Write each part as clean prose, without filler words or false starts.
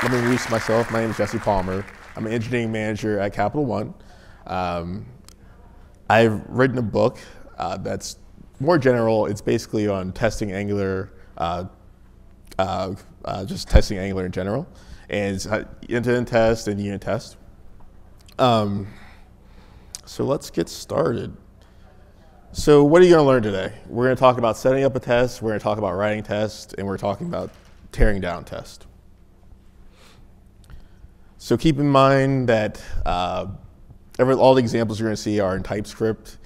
Let me introduce myself. My name is Jesse Palmer. I'm an engineering manager at Capital One. I've written a book that's more general. It's basically on testing Angular, just testing Angular in general, and it's end-to-end test and unit test. So let's get started. So what are you going to learn today? We're going to talk about setting up a test, we're going to talk about writing tests, and we're talking about tearing down tests. So keep in mind that all the examples you're going to see are in TypeScript.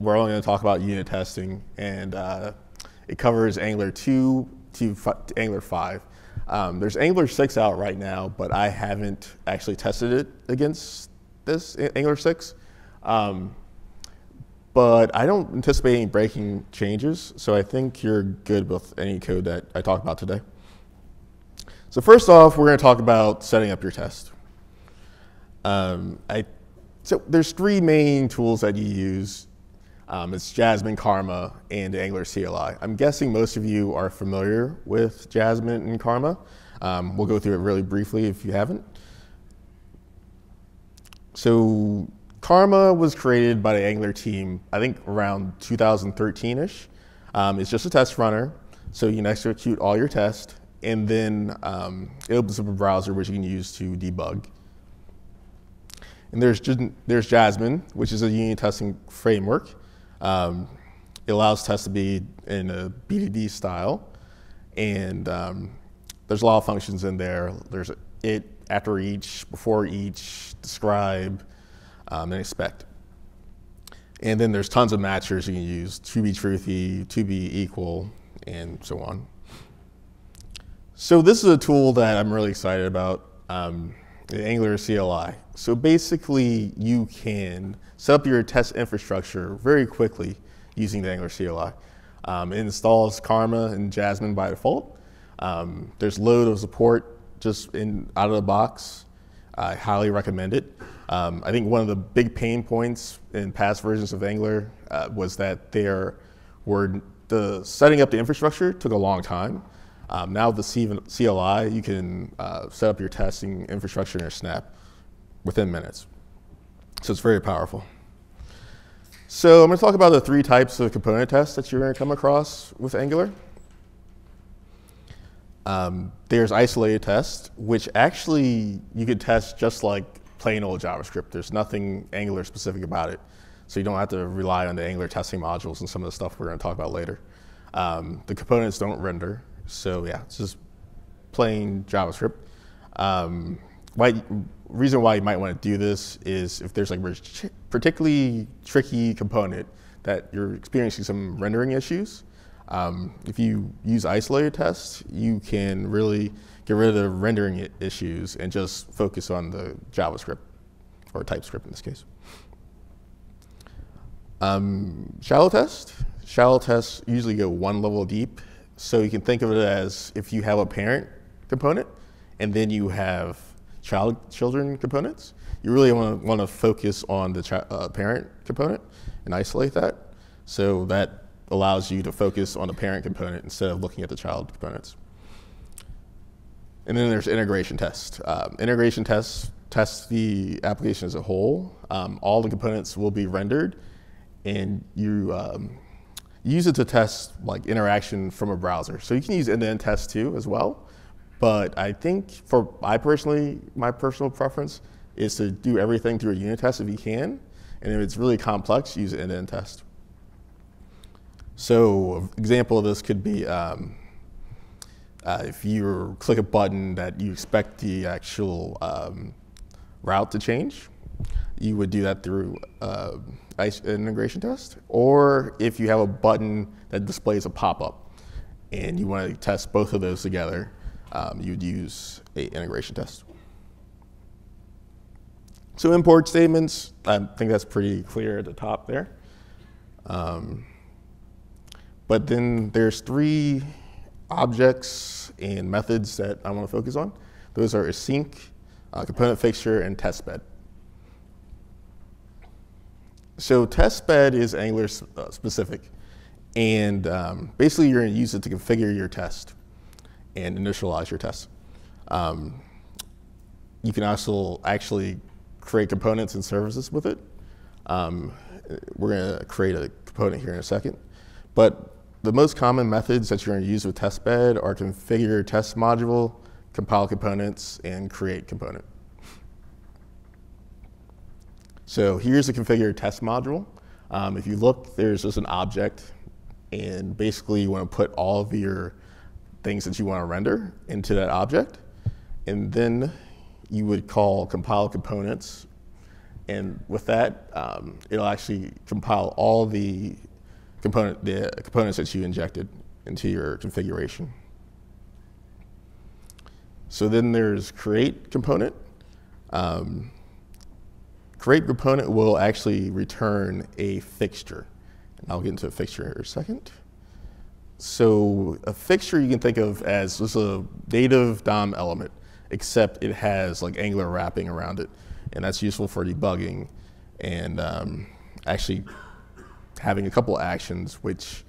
We're only going to talk about unit testing, and it covers Angular 2 to Angular 5. There's Angular 6 out right now, but I haven't actually tested it against this Angular 6. But I don't anticipate any breaking changes, so I think you're good with any code that I talk about today. So first off, we're going to talk about setting up your test. So there's three main tools that you use. It's Jasmine, Karma, and Angular CLI. I'm guessing most of you are familiar with Jasmine and Karma. We'll go through it really briefly if you haven't. So Karma was created by the Angular team, I think around 2013-ish. It's just a test runner, so you can execute all your tests, and then it opens up a browser which you can use to debug. And there's Jasmine, which is a unit testing framework. It allows tests to be in a BDD style, and there's a lot of functions in there. There's it, after each, before each, describe, and expect. And then there's tons of matchers you can use, to be truthy, to be equal, and so on. So this is a tool that I'm really excited about. The Angular CLI. So basically, you can set up your test infrastructure very quickly using the Angular CLI. It installs Karma and Jasmine by default. There's load of support just out of the box. I highly recommend it. I think one of the big pain points in past versions of Angular was that setting up the infrastructure took a long time. Now with the CLI, you can set up your testing infrastructure in your snap within minutes. So it's very powerful. So I'm going to talk about the three types of component tests that you're going to come across with Angular. There's isolated tests, which actually you could test just like plain old JavaScript. There's nothing Angular specific about it. So you don't have to rely on the Angular testing modules and some of the stuff we're going to talk about later. The components don't render. So yeah, it's just plain JavaScript. Reason why you might want to do this is if there's like a particularly tricky component that you're experiencing some rendering issues. If you use isolated tests, you can really get rid of the rendering issues and just focus on the JavaScript or TypeScript in this case. Shallow tests. Shallow tests usually go one level deep. So you can think of it as if you have a parent component and then you have children components, you really want to focus on the parent component and isolate that. So that allows you to focus on the parent component instead of looking at the child components. And then there's integration tests. Integration tests test the application as a whole. All the components will be rendered, and you use it to test like interaction from a browser. So you can use end-to-end tests too as well, but I think my personal preference is to do everything through a unit test if you can, and if it's really complex, use an end-to-end test. So an example of this could be if you click a button that you expect the actual route to change, you would do that through integration test, or if you have a button that displays a pop-up and you want to test both of those together, you'd use an integration test. So import statements, I think that's pretty clear at the top there. But then there's three objects and methods that I want to focus on. Those are async, component fixture, and testbed. So testbed is Angular specific, and basically you're going to use it to configure your test and initialize your test. you can also actually create components and services with it. We're going to create a component here in a second. But the most common methods that you're going to use with Testbed are configure test module, compile components, and create component. So here's the configure test module. If you look, there's just an object, and basically you want to put all of your things that you want to render into that object, and then you would call compile components, and with that, it'll actually compile all the components that you injected into your configuration. So then there's create component. Create component will actually return a fixture. And I'll get into a fixture here in a second. So a fixture you can think of as just a native DOM element, except it has like Angular wrapping around it. And that's useful for debugging and actually having a couple actions, which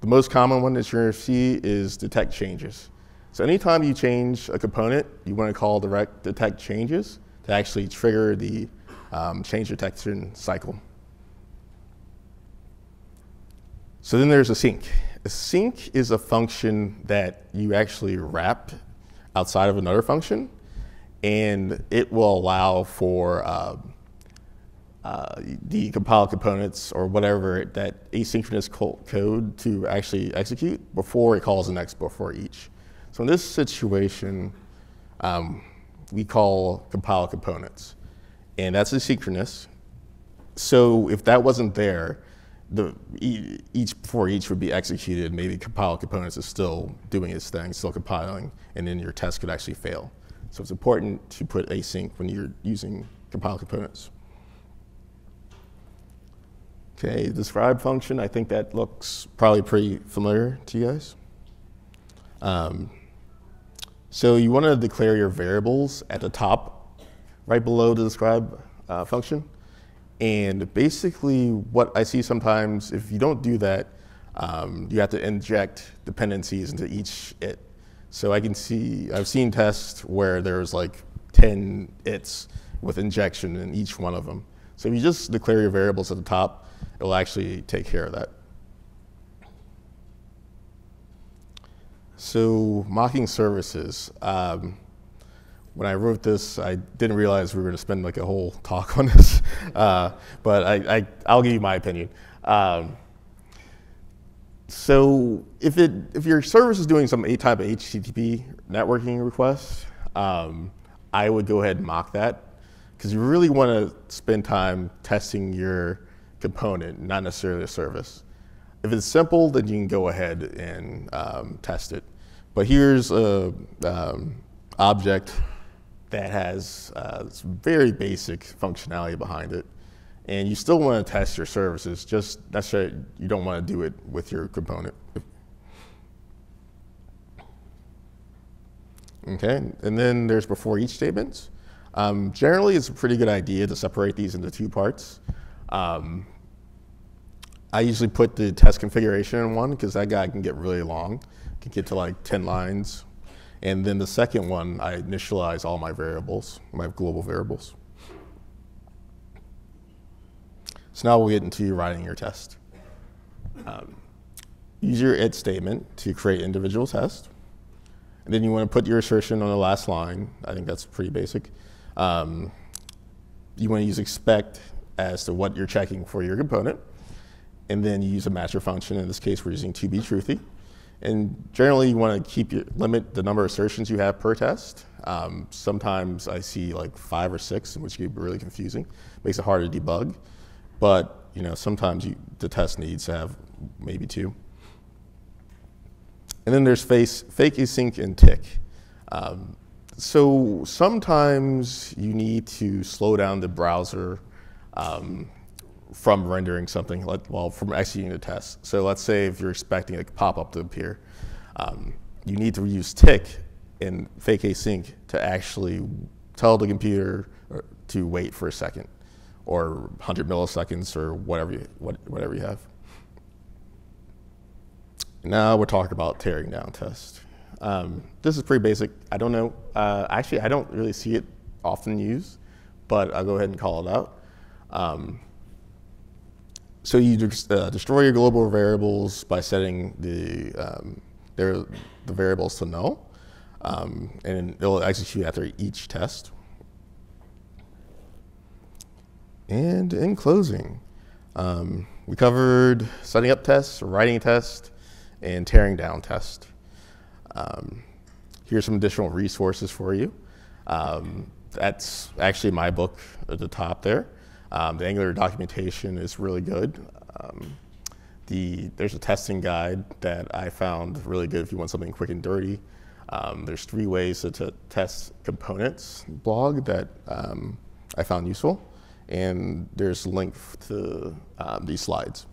the most common one that you're going to see is detect changes. So anytime you change a component, you want to call direct detect changes to actually trigger the change detection cycle. So then there's a sync. A sync is a function that you actually wrap outside of another function, and it will allow for the compiled components or whatever that asynchronous code to actually execute before it calls the next before each. So in this situation, we call compile components, and that's asynchronous. So if that wasn't there, each before each would be executed. Maybe compile components is still doing its thing, still compiling, and then your test could actually fail. So it's important to put async when you're using compile components. Okay, describe function. I think that looks probably pretty familiar to you guys. So you want to declare your variables at the top, right below the describe function. And basically what I see sometimes, if you don't do that, you have to inject dependencies into each it. So I can see, I've seen tests where there's like 10 its with injection in each one of them. So if you just declare your variables at the top, it'll actually take care of that. So mocking services. When I wrote this, I didn't realize we were going to spend like a whole talk on this, but I'll give you my opinion. So if your service is doing some type of HTTP networking request, I would go ahead and mock that, because you really want to spend time testing your component, not necessarily the service. If it's simple, then you can go ahead and test it. But here's a object that has some very basic functionality behind it. And you still want to test your services, just necessarily you don't want to do it with your component. Okay, and then there's before each statements. Generally, it's a pretty good idea to separate these into two parts. I usually put the test configuration in one, because that guy can get really long. It can get to like 10 lines. And then the second one, I initialize all my variables, my global variables. So now we'll get into writing your test. Use your it statement to create individual tests. And then you want to put your assertion on the last line. I think that's pretty basic. You want to use expect as to what you're checking for your component. And then you use a matcher function. In this case, we're using to be truthy. And generally, you want to limit the number of assertions you have per test. Sometimes I see like 5 or 6, which can be really confusing. Makes it hard to debug. But you know, sometimes the test needs to have maybe 2. And then there's fake, async, and tick. So sometimes you need to slow down the browser from rendering something, from executing the test. So let's say if you're expecting a pop-up to appear, you need to use tick and fake async to actually tell the computer to wait for a second, or 100 milliseconds, or whatever you have. Now we're talking about tearing down tests. This is pretty basic. I don't know. Actually, I don't really see it often use, but I'll go ahead and call it out. So you destroy your global variables by setting the variables to null, and it'll execute after each test. And in closing, we covered setting up tests, writing tests, and tearing down tests. Here's some additional resources for you. That's actually my book at the top there. The Angular documentation is really good. There's a testing guide that I found really good if you want something quick and dirty. There's 3 ways to test components blog that I found useful. And there's a link to these slides.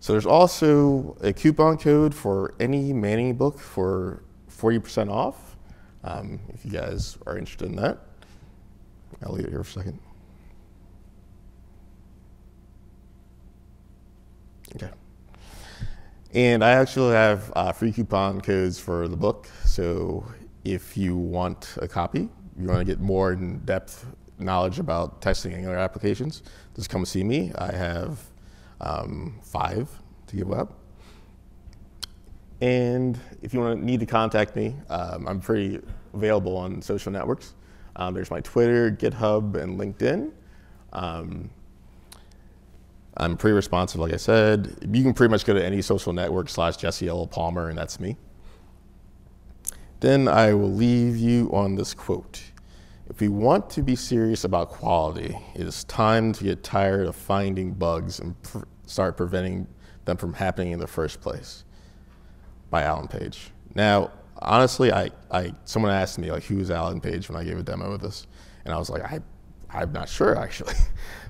So there's also a coupon code for any Manning book for 40% off, if you guys are interested in that. I'll leave it here for a second. Okay. And I actually have free coupon codes for the book. So if you want a copy, you want to get more in-depth knowledge about testing Angular applications, just come see me. I have 5 to give up. And if you need to contact me, I'm pretty available on social networks. There's my Twitter, GitHub, and LinkedIn. I'm pretty responsive, like I said. You can pretty much go to any social network / Jesse L. Palmer, and that's me. Then I will leave you on this quote. If we want to be serious about quality, it is time to get tired of finding bugs and start preventing them from happening in the first place, by Alan Page. Now, honestly, someone asked me, like, who is Alan Page when I gave a demo of this? And I was like, I'm not sure, actually.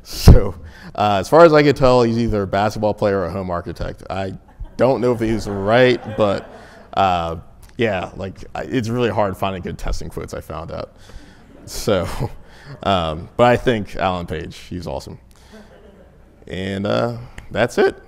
So as far as I could tell, he's either a basketball player or a home architect. I don't know if he's right, but yeah, like, it's really hard finding good testing quotes, I found out. So, but I think Alan Page, he's awesome. And that's it.